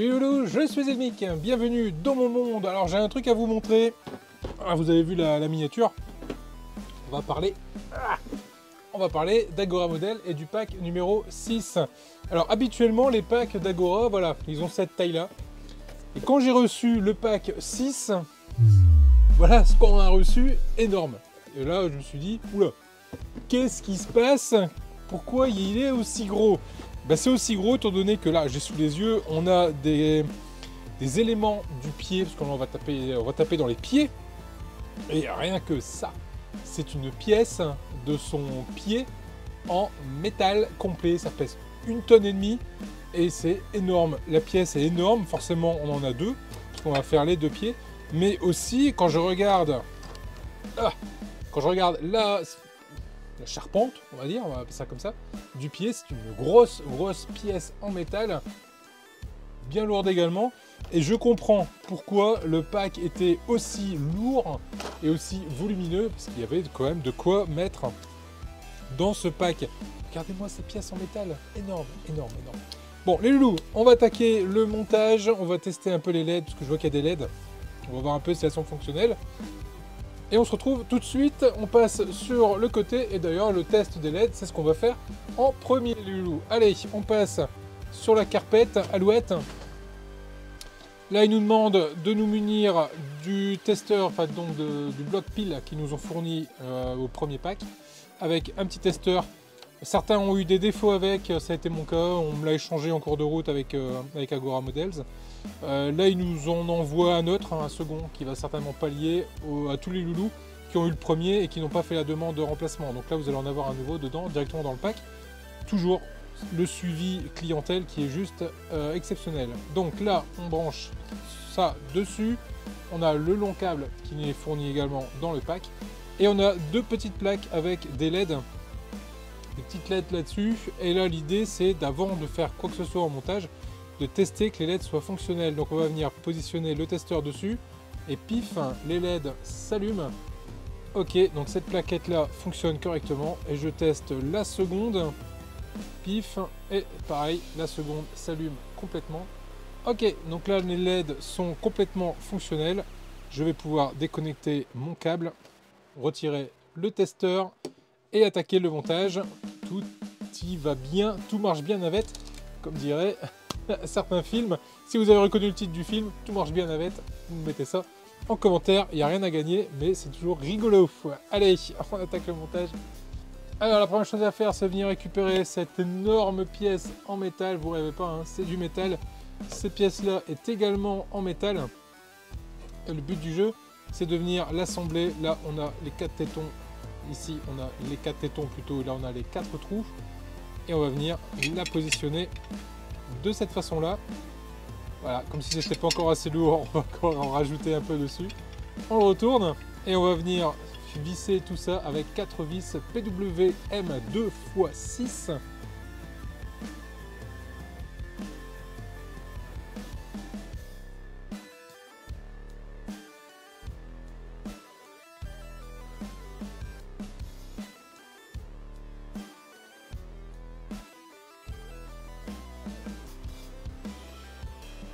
Salut Loulou, je suis Hillmick, bienvenue dans mon monde. Alors j'ai un truc à vous montrer. Ah, vous avez vu la miniature. On va parler d'Agora Model et du pack numéro 6. Alors habituellement les packs d'Agora, voilà, ils ont cette taille là. Et quand j'ai reçu le pack 6, voilà ce qu'on a reçu, énorme. Et là je me suis dit, oula, qu'est-ce qui se passe? Pourquoi il est aussi gros? Ben, c'est aussi gros étant donné que là, j'ai sous les yeux, on a des éléments du pied, parce qu'on va taper dans les pieds. Et rien que ça, c'est une pièce de son pied en métal complet. Ça pèse 1,5 tonne et c'est énorme. La pièce est énorme, forcément on en a deux, parce qu'on va faire les deux pieds. Mais aussi, quand je regarde, la charpente, on va dire, on va appeler ça comme ça, du pied, c'est une grosse pièce en métal, bien lourde également, et je comprends pourquoi le pack était aussi lourd et aussi volumineux, parce qu'il y avait quand même de quoi mettre dans ce pack. Regardez-moi ces pièces en métal, énorme. Bon, les loulous, on va attaquer le montage, on va tester un peu les LED, parce que je vois qu'il y a des LED, on va voir un peu si elles sont fonctionnelles. Et on se retrouve tout de suite, on passe sur le côté, et d'ailleurs le test des LED, c'est ce qu'on va faire en premier, Loulou. Allez, on passe sur la carpette, Alouette. Là, il nous demande de nous munir du testeur, enfin donc du bloc pile qu'ils nous ont fourni au premier pack, avec un petit testeur. Certains ont eu des défauts avec, ça a été mon cas, on me l'a échangé en cours de route avec Agora Models. Là, ils nous en envoient un autre, un second, qui va certainement pallier à tous les loulous qui ont eu le premier et qui n'ont pas fait la demande de remplacement. Donc là, vous allez en avoir un nouveau dedans, directement dans le pack. Toujours le suivi clientèle qui est juste exceptionnel. Donc là, on branche ça dessus. On a le long câble qui nous est fourni également dans le pack. Et on a deux petites plaques avec des LED, des petites LED là-dessus. Et là, l'idée, c'est d'avant de faire quoi que ce soit en montage, de tester que les LED soient fonctionnelles. Donc on va venir positionner le testeur dessus et pif, les LED s'allument. Ok, donc cette plaquette là fonctionne correctement et je teste la seconde, pif, et pareil, la seconde s'allume complètement. Ok, donc là les LED sont complètement fonctionnelles. Je vais pouvoir déconnecter mon câble, retirer le testeur et attaquer le montage. Tout y va bien, tout marche bien navette, comme dirait certains films. Si vous avez reconnu le titre du film, tout marche bien navette, vous me mettez ça en commentaire, il n'y a rien à gagner, mais c'est toujours rigolo. Allez, on attaque le montage. Alors la première chose à faire, c'est venir récupérer cette énorme pièce en métal. Vous rêvez pas, hein, c'est du métal. Cette pièce là est également en métal. Et le but du jeu, c'est de venir l'assembler. Là on a les quatre tétons, ici on a les quatre tétons plutôt, là on a les quatre trous, et on va venir la positionner de cette façon là. Voilà, comme si c'était pas encore assez lourd, on va encore en rajouter un peu dessus. On le retourne et on va venir visser tout ça avec 4 vis PWM 2x6.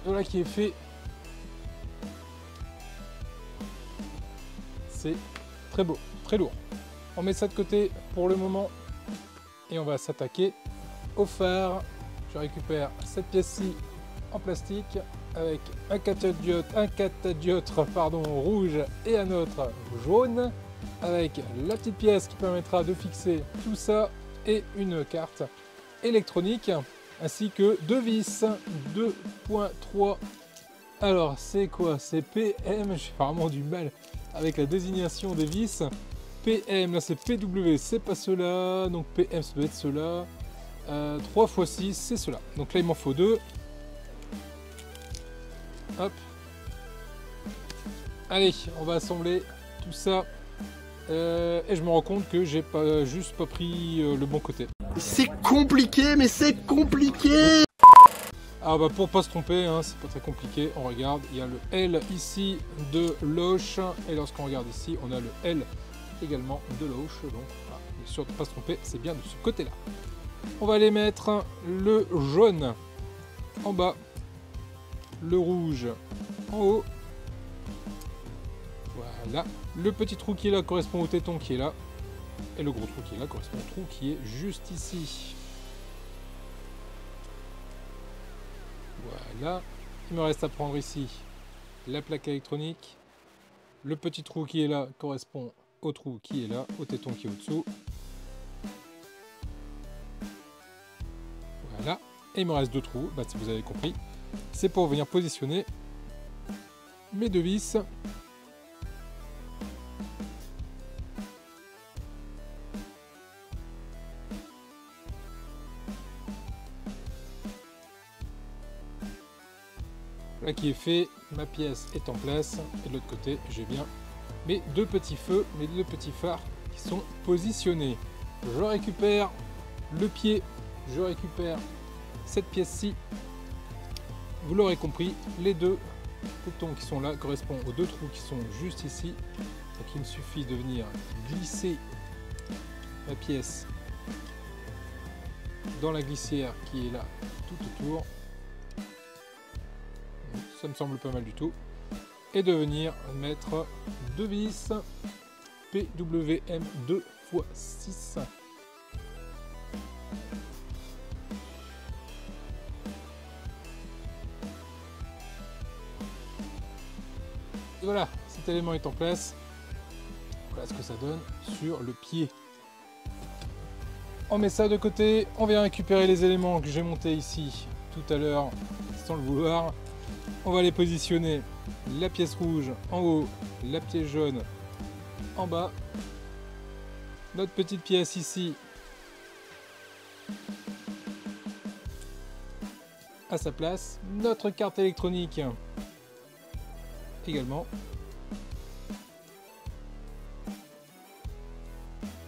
Voilà qui est fait, c'est très beau, très lourd. On met ça de côté pour le moment et on va s'attaquer au phare. Je récupère cette pièce-ci en plastique avec un catadioptre rouge et un autre jaune, avec la petite pièce qui permettra de fixer tout ça et une carte électronique, ainsi que deux vis 2.3. alors c'est quoi, c'est PM, j'ai vraiment du mal avec la désignation des vis. PM, là c'est PW, c'est pas cela, donc PM ça doit être cela. 3 x 6, c'est cela, donc là il m'en faut deux. Hop, allez, on va assembler tout ça. Et je me rends compte que j'ai pas pris le bon côté. C'est compliqué, mais c'est compliqué. Ah bah pour pas se tromper, hein, c'est pas très compliqué. On regarde, il y a le L ici de Loche, et lorsqu'on regarde ici, on a le L également de Loche. Donc voilà, bien sûr de pas se tromper, c'est bien de ce côté-là. On va aller mettre le jaune en bas le rouge en haut. Voilà. Le petit trou qui est là correspond au téton qui est là. Et le gros trou qui est là correspond au trou qui est juste ici. Voilà. Il me reste à prendre ici la plaque électronique. Le petit trou qui est là correspond au trou qui est là, au téton qui est au-dessous. Voilà. Et il me reste deux trous, bah, si vous avez compris. C'est pour venir positionner mes deux vis. Là qui est fait, ma pièce est en place et de l'autre côté j'ai bien mes deux petits feux, mes deux petits phares qui sont positionnés. Je récupère le pied, je récupère cette pièce-ci. Vous l'aurez compris, les deux boutons qui sont là correspondent aux deux trous qui sont juste ici. Donc il me suffit de venir glisser ma pièce dans la glissière qui est là tout autour. Ça me semble pas mal du tout. Et de venir mettre deux vis PWM 2x6. Et voilà, cet élément est en place. Voilà ce que ça donne sur le pied. On met ça de côté. On vient récupérer les éléments que j'ai montés ici tout à l'heure sans le vouloir. On va les positionner, la pièce rouge en haut, la pièce jaune en bas, notre petite pièce ici à sa place, notre carte électronique également.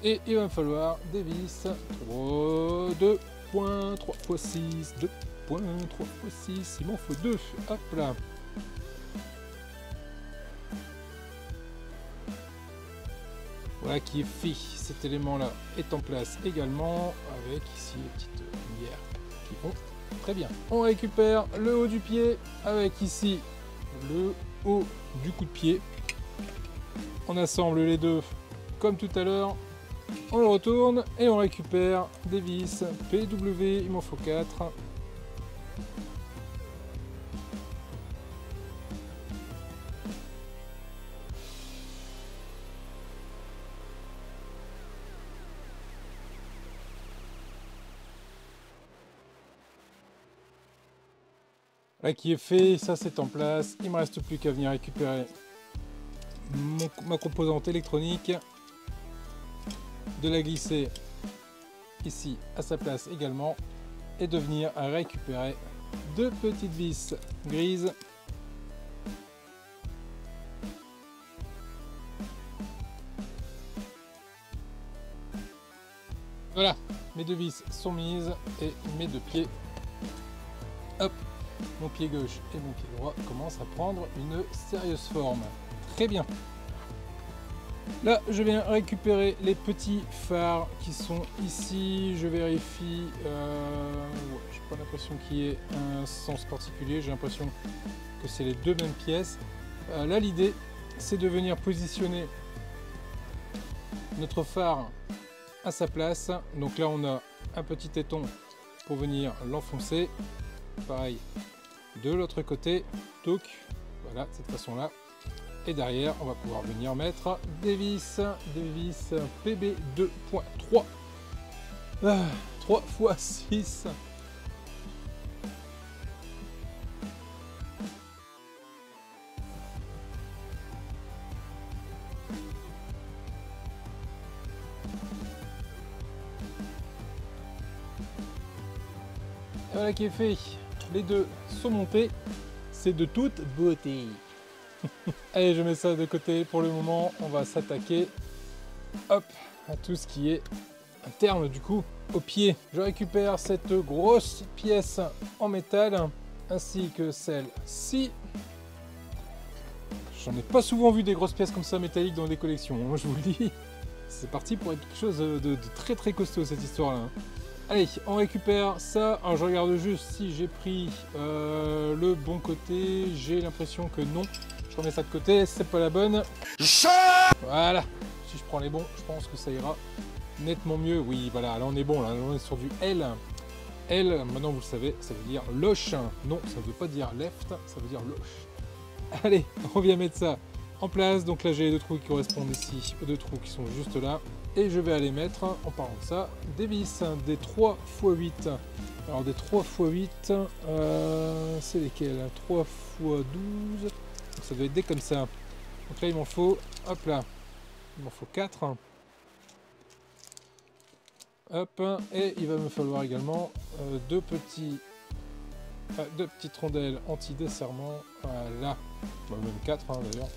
Et il va me falloir des vis 3, 2.3 x 6, 2. 3 x 6, il m'en faut 2, hop là. Voilà qui est fait, cet élément là est en place également, avec ici les petites lumières qui vont très bien. On récupère le haut du pied, avec ici le haut du coup de pied. On assemble les deux comme tout à l'heure. On le retourne et on récupère des vis PW, il m'en faut 4. Là qui est fait, ça c'est en place, il me reste plus qu'à venir récupérer ma composante électronique, de la glisser ici à sa place également et de venir récupérer deux petites vis grises. Voilà, mes deux vis sont mises et mes deux pieds, hop, mon pied gauche et mon pied droit commencent à prendre une sérieuse forme. Très bien. Là, je viens récupérer les petits phares qui sont ici. Je vérifie. Ouais, j'ai pas l'impression qu'il y ait un sens particulier. J'ai l'impression que c'est les deux mêmes pièces. Là, l'idée, c'est de venir positionner notre phare à sa place. Donc là, on a un petit téton pour venir l'enfoncer. Pareil de l'autre côté, donc voilà de cette façon là, et derrière on va pouvoir venir mettre des vis PB 2.3 3 x 6. Et voilà qui est fait. Les deux sont montés, c'est de toute beauté. Allez, je mets ça de côté pour le moment. On va s'attaquer, hop, à tout ce qui est interne du coup au pied. Je récupère cette grosse pièce en métal ainsi que celle-ci. J'en ai pas souvent vu des grosses pièces comme ça métalliques dans des collections, hein, je vous le dis. C'est parti pour être quelque chose de très très costaud cette histoire-là. Allez, on récupère ça. Alors, je regarde juste si j'ai pris le bon côté. J'ai l'impression que non. Je remets ça de côté. C'est pas la bonne. Voilà. Si je prends les bons, je pense que ça ira nettement mieux. Oui, voilà. Là, on est bon. Là, on est sur du L. L, maintenant, vous le savez, ça veut dire loche. Non, ça ne veut pas dire left. Ça veut dire loche. Allez, on vient mettre ça en place. Donc là, j'ai les deux trous qui correspondent ici. Deux trous qui sont juste là. Et je vais aller mettre, en parlant de ça, des vis, des 3 x 8. Alors des 3 x 8, c'est lesquels? 3 x 12, donc ça doit être des comme ça. Donc là il m'en faut, hop là, il m'en faut 4. Hop, et il va me falloir également deux petites rondelles anti-desserrement, voilà, bah, même 4 hein, d'ailleurs.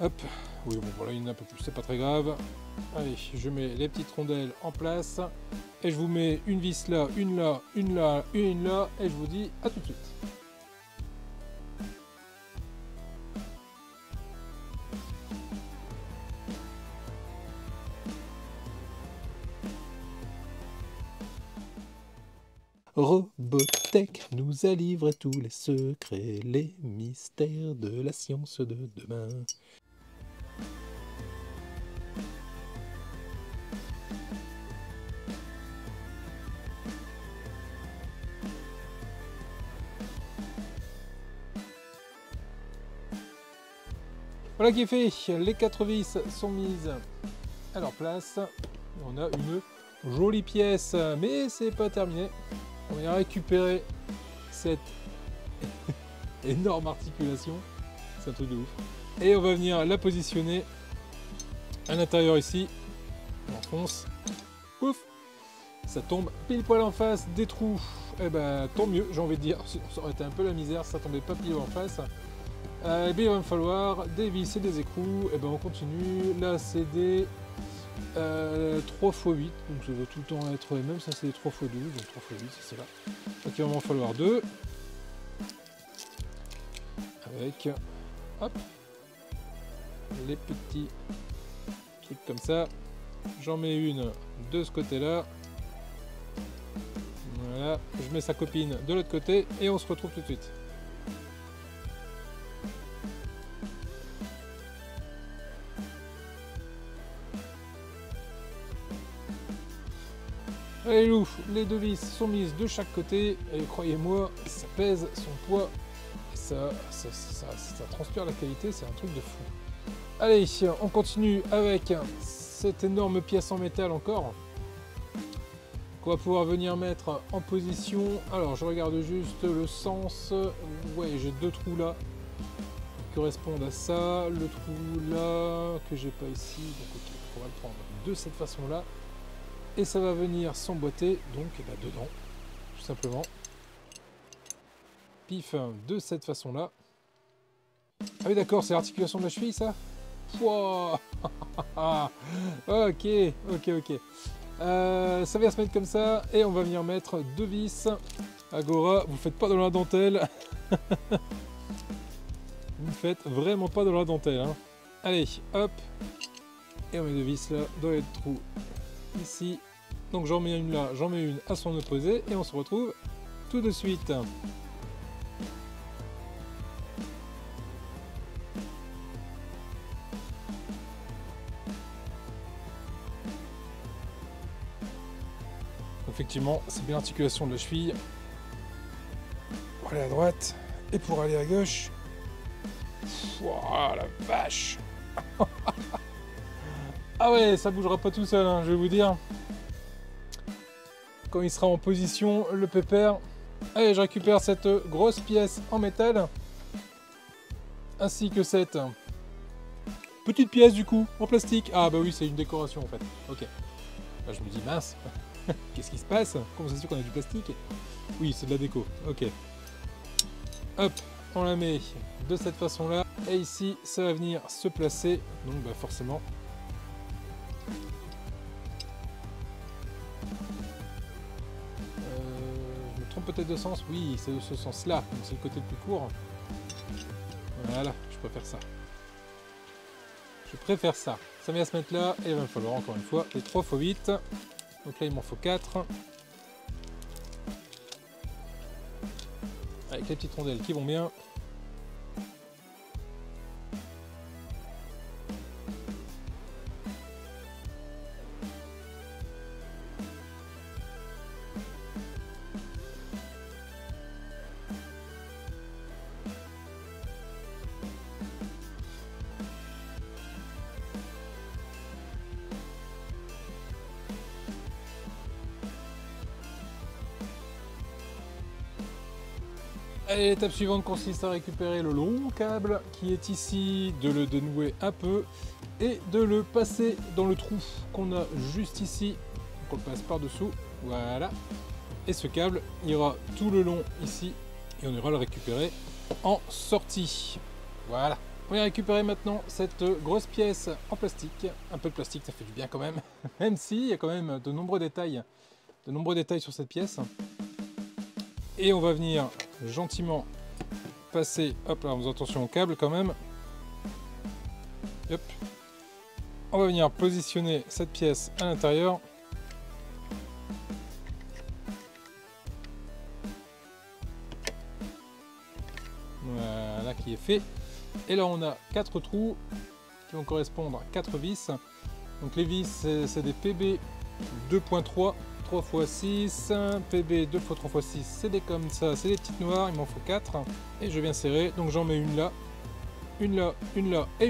Hop, oui bon voilà il y en a un peu plus, c'est pas très grave. Allez, je mets les petites rondelles en place et je vous mets une vis là, une là, une là, une là et je vous dis à tout de suite. Robotech nous a livré tous les secrets, les mystères de la science de demain. Voilà qui est fait, les 4 vis sont mises à leur place. On a une jolie pièce, mais c'est pas terminé. On va récupérer cette énorme articulation, c'est un truc de ouf. Et on va venir la positionner à l'intérieur ici. On enfonce, pouf, ça tombe pile poil en face des trous. Eh ben tant mieux, j'ai envie de dire, ça aurait été un peu la misère, ça tombait pas pile en face. Eh bien, il va me falloir des vis et des écrous. Eh ben, on continue. Là, c'est des 3 x 8. Donc, ça va tout le temps être les mêmes. Ça, c'est des 3 x 12. Donc, 3 x 8, c'est là. Donc, il va m'en falloir 2. Avec, hop, les petits trucs comme ça. J'en mets une de ce côté-là. Voilà. Je mets sa copine de l'autre côté. Et on se retrouve tout de suite. Allez loup, les deux vis sont mises de chaque côté et croyez-moi, ça pèse son poids, ça transpire la qualité, c'est un truc de fou. Allez, on continue avec cette énorme pièce en métal encore, qu'on va pouvoir venir mettre en position. Alors je regarde juste le sens, ouais j'ai deux trous là qui correspondent à ça, le trou là que j'ai pas ici, donc ok, on va le prendre de cette façon là. Et ça va venir s'emboîter donc et ben dedans tout simplement, pif, de cette façon là. Ah oui d'accord, c'est l'articulation de la cheville ça. Wow. ok, ça vient se mettre comme ça et on va venir mettre deux vis. Agora, vous faites pas de la dentelle. Vous faites vraiment pas de la dentelle hein. Allez hop, et on met deux vis là dans les trous ici, donc j'en mets une là, j'en mets une à son opposé et on se retrouve tout de suite. Effectivement c'est bien l'articulation de la cheville pour aller à droite et pour aller à gauche. Ouah, la vache. Ah ouais, ça bougera pas tout seul, hein, je vais vous dire. Quand il sera en position, le pépère. Allez, je récupère cette grosse pièce en métal. Ainsi que cette petite pièce, du coup, en plastique. Ah bah oui, c'est une décoration, en fait. Ok. Là, je me dis, mince, qu'est-ce qui se passe? Comment ça se fait qu'on a du plastique? Oui, c'est de la déco. Ok. Hop, on la met de cette façon-là. Et ici, ça va venir se placer. Donc, bah forcément... peut-être de sens, oui c'est de ce sens là, donc c'est le côté le plus court. Voilà, je préfère ça. Ça vient se mettre là et il va me falloir encore une fois les 3 x 8. Donc là, il m'en faut 4. Avec les petites rondelles qui vont bien. Allez, l'étape suivante consiste à récupérer le long câble qui est ici, de le dénouer un peu et de le passer dans le trou qu'on a juste ici. Donc on le passe par-dessous, voilà. Et ce câble ira tout le long ici et on ira le récupérer en sortie. Voilà. On va récupérer maintenant cette grosse pièce en plastique. Un peu de plastique, ça fait du bien quand même. Même si il y a quand même de nombreux détails sur cette pièce. Et on va venir gentiment passer, hop là, on faisant attention au câble quand même. Hop. On va venir positionner cette pièce à l'intérieur. Voilà qui est fait. Et là on a 4 trous qui vont correspondre à 4 vis. Donc les vis c'est des PB 2.3. 3 x 6, PB 2 x 3 x 6, c'est des comme ça, c'est des petites noires, il m'en faut 4 et je viens serrer, donc j'en mets une là, une là, une là et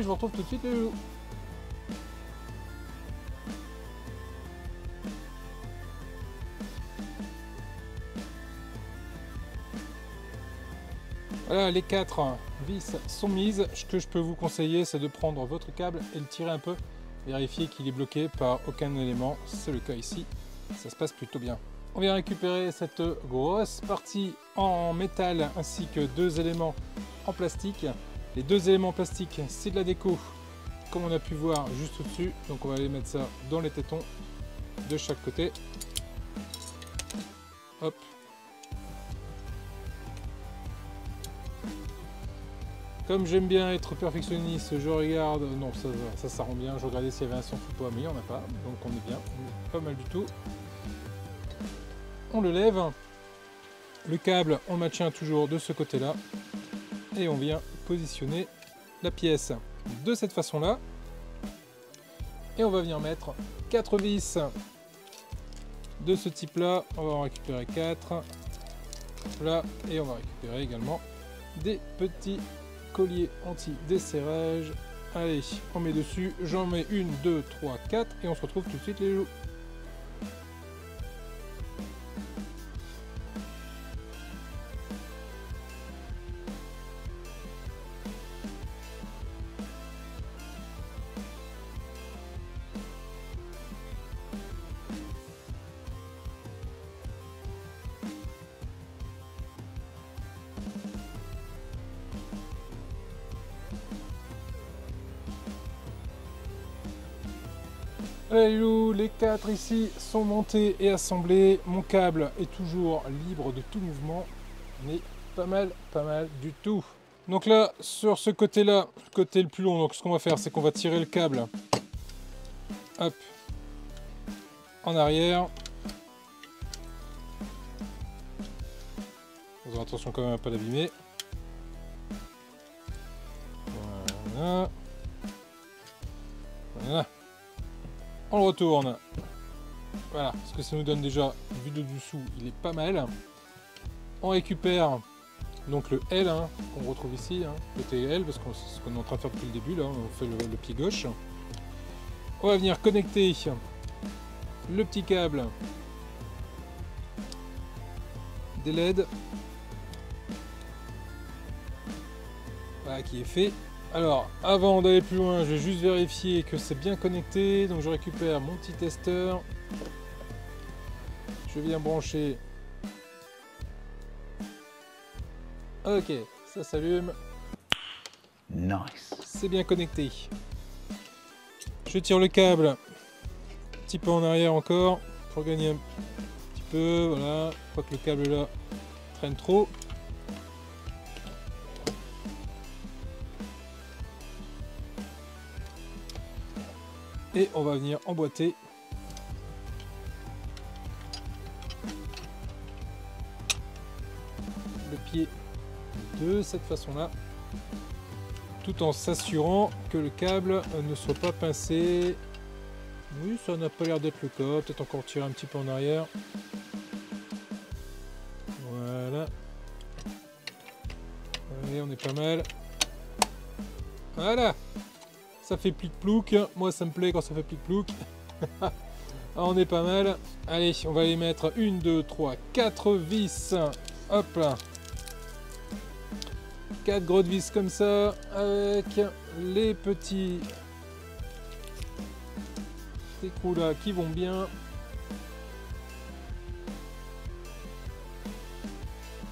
je vous retrouve tout de suite les loulous. Voilà, les 4 vis sont mises. Ce que je peux vous conseiller, c'est de prendre votre câble et le tirer un peu, vérifier qu'il est bloqué par aucun élément, c'est le cas ici. Ça se passe plutôt bien. On vient récupérer cette grosse partie en métal ainsi que 2 éléments en plastique. Les 2 éléments en plastique, c'est de la déco comme on a pu voir juste au-dessus. Donc on va aller mettre ça dans les tétons de chaque côté. Hop. Comme j'aime bien être perfectionniste, je regarde, non ça rend bien, je regardais s'il y avait un son ou pas, mais il n'y en a pas, donc on est bien, on est pas mal du tout. On le lève, le câble on maintient toujours de ce côté là, et on vient positionner la pièce de cette façon là. Et on va venir mettre 4 vis de ce type là, on va en récupérer 4, là, et on va récupérer également des petits collier anti-desserrage. Allez, on met dessus, j'en mets une, 2, 3, 4 et on se retrouve tout de suite les loups. Les 4 ici sont montés et assemblés. Mon câble est toujours libre de tout mouvement. Mais pas mal du tout. Donc là, sur ce côté-là, côté le plus long, donc ce qu'on va faire, c'est qu'on va tirer le câble. Hop. En arrière. Faisons attention quand même à pas l'abîmer. Voilà. Voilà. On le retourne, voilà ce que ça nous donne déjà, vu de dessous il est pas mal. On récupère donc le L hein, qu'on retrouve ici, hein, côté L, parce que c'est ce qu'on est en train de faire depuis le début, là, on fait le pied gauche. On va venir connecter le petit câble des LED, voilà qui est fait. Alors, avant d'aller plus loin, je vais juste vérifier que c'est bien connecté. Donc je récupère mon petit testeur. Je viens brancher. Ok, ça s'allume. Nice. C'est bien connecté. Je tire le câble un petit peu en arrière encore pour gagner un petit peu. Voilà, je crois que le câble là traîne trop. Et on va venir emboîter appliquer de cette façon-là, tout en s'assurant que le câble ne soit pas pincé. Oui, ça n'a pas l'air d'être le cas. Peut-être encore tirer un petit peu en arrière. Voilà. Allez, on est pas mal. Voilà. Ça fait plic-plouc. Moi, ça me plaît quand ça fait plic-plouc. On est pas mal. Allez, on va y mettre 1, 2, 3, 4 vis. Hop là. 4 grosses vis comme ça, avec les petits écrous là qui vont bien.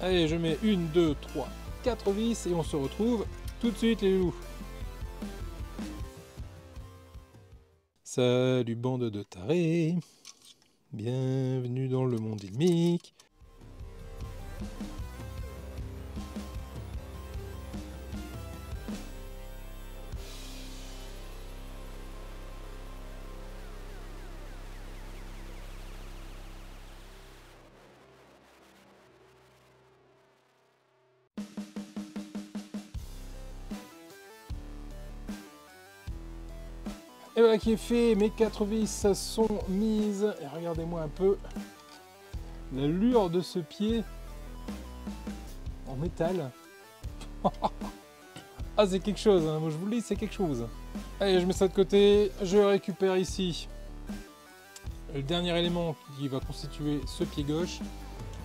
Allez, je mets 1, 2, 3, 4 vis et on se retrouve tout de suite les loups. Salut bande de tarés, bienvenue dans le monde Hillmick. Et voilà qui est fait, mes 4 vis sont mises, et regardez-moi un peu l'allure de ce pied en métal. Ah c'est quelque chose, hein. Moi je vous le dis, c'est quelque chose. Allez, je mets ça de côté, je récupère ici le dernier élément qui va constituer ce pied gauche.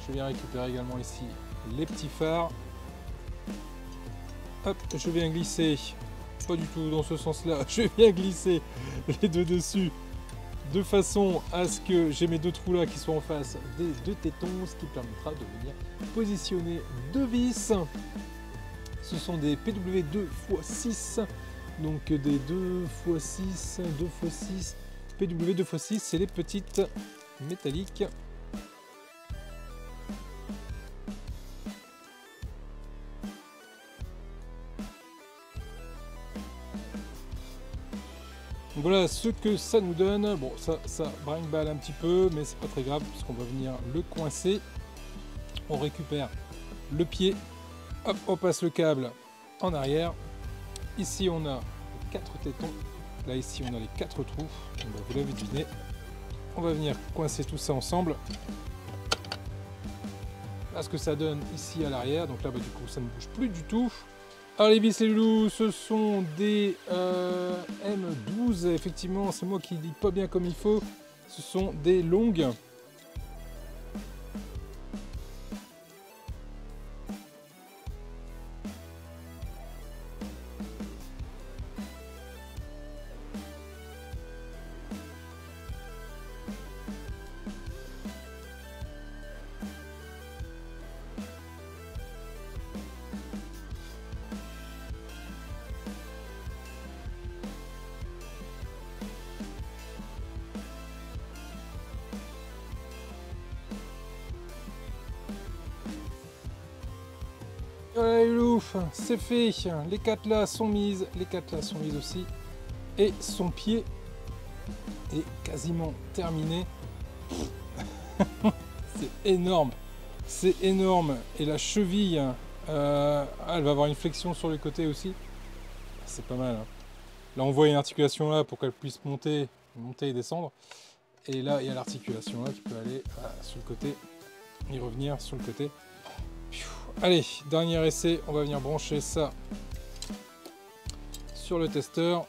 Je viens récupérer également ici les petits phares. Hop, je viens glisser. Pas du tout dans ce sens là, je viens glisser les deux dessus de façon à ce que j'ai mes deux trous là qui soient en face des deux tétons, ce qui permettra de venir positionner deux vis. Ce sont des PW 2x6, donc des 2x6, 2x6, PW 2x6, c'est les petites métalliques. Voilà ce que ça nous donne. Bon, ça brinque-balle un petit peu, mais c'est pas très grave puisqu'on va venir le coincer. On récupère le pied, hop, on passe le câble en arrière. Ici on a les 4 tétons, là ici on a les 4 trous, bah, vous l'avez deviné. On va venir coincer tout ça ensemble. Là ce que ça donne ici à l'arrière, donc là bah, du coup ça ne bouge plus du tout. Alors les vis et les loups, ce sont des M12, effectivement, c'est moi qui dis pas bien comme il faut, ce sont des longues. Voilà les loups, c'est fait, les 4 là sont mises, les 4 là sont mises aussi, et son pied est quasiment terminé. C'est énorme, c'est énorme. Et la cheville, elle va avoir une flexion sur le côté aussi, c'est pas mal, hein. Là on voit une articulation là pour qu'elle puisse monter et descendre, et là il y a l'articulation là qui peut aller sur le côté et revenir sur le côté. Allez, dernier essai, on va venir brancher ça sur le testeur.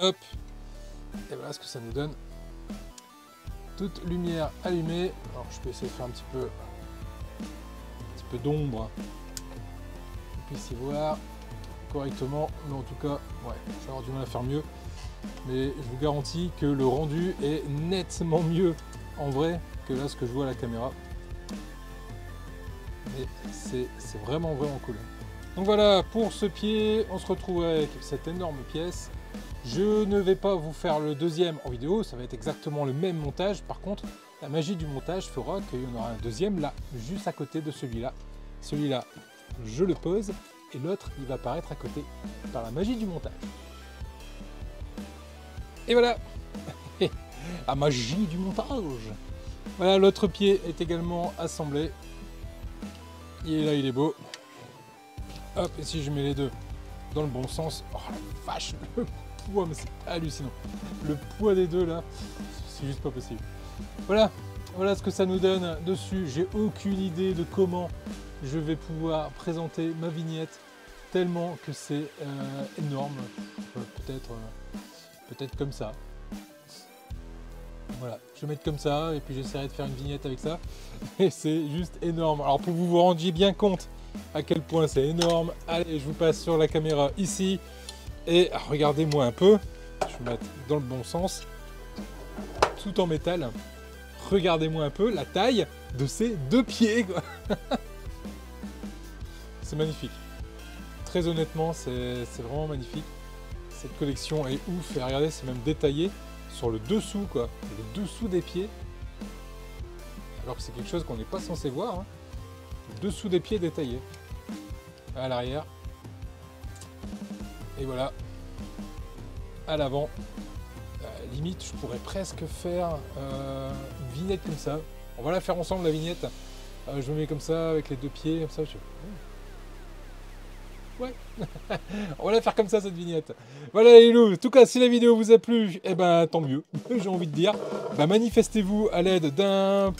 Hop, et voilà ce que ça nous donne. Toute lumière allumée. Alors je peux essayer de faire un petit peu d'ombre, qu'on puisse y voir correctement, mais en tout cas ouais, je vais avoir du mal à faire mieux, mais je vous garantis que le rendu est nettement mieux en vrai que là ce que je vois à la caméra, mais c'est vraiment cool. Donc voilà pour ce pied, on se retrouve avec cette énorme pièce. Je ne vais pas vous faire le deuxième en vidéo, ça va être exactement le même montage. Par contre la magie du montage fera qu'il y en aura un deuxième là juste à côté de celui-là. Celui-là je le pose et l'autre il va apparaître à côté par la magie du montage. Et voilà, la magie du montage. Voilà, l'autre pied est également assemblé. Et là, il est beau. Hop, et si je mets les deux dans le bon sens, oh la vache, le poids, mais c'est hallucinant. Le poids des deux là, c'est juste pas possible. Voilà, voilà ce que ça nous donne dessus. J'ai aucune idée de comment je vais pouvoir présenter ma vignette, tellement que c'est énorme. Peut-être comme ça. Voilà, je vais mettre comme ça et puis j'essaierai de faire une vignette avec ça. Et c'est juste énorme. Alors pour que vous vous rendiez bien compte à quel point c'est énorme, allez, je vous passe sur la caméra ici. Et regardez-moi un peu. Je vais mettre dans le bon sens. Tout en métal. Regardez-moi un peu la taille de ces deux pieds. C'est magnifique. Très honnêtement, c'est vraiment magnifique. Cette collection est ouf. Et regardez, c'est même détaillé sur le dessous, quoi. Le dessous des pieds. Alors que c'est quelque chose qu'on n'est pas censé voir. Hein. Le dessous des pieds détaillé. À l'arrière. Et voilà, à l'avant, limite je pourrais presque faire une vignette comme ça. On va la faire ensemble la vignette. Je me mets comme ça avec les deux pieds, comme ça. Ouais, on va la faire comme ça cette vignette. Voilà les loups, en tout cas si la vidéo vous a plu, eh ben tant mieux, j'ai envie de dire. Bah, manifestez-vous à l'aide d'un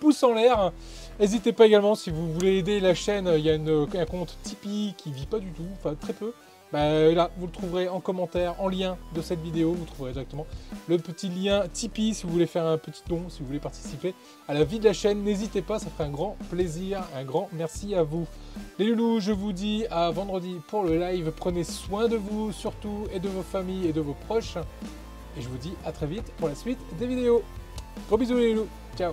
pouce en l'air. N'hésitez pas également, si vous voulez aider la chaîne, il y a un compte Tipeee qui vit pas du tout, enfin très peu. Bah, là, vous le trouverez en commentaire, en lien de cette vidéo, vous trouverez directement le petit lien Tipeee si vous voulez faire un petit don, si vous voulez participer à la vie de la chaîne. N'hésitez pas, ça ferait un grand plaisir, un grand merci à vous. Les loulous, je vous dis à vendredi pour le live. Prenez soin de vous surtout et de vos familles et de vos proches. Et je vous dis à très vite pour la suite des vidéos. Gros bisous les loulous, ciao.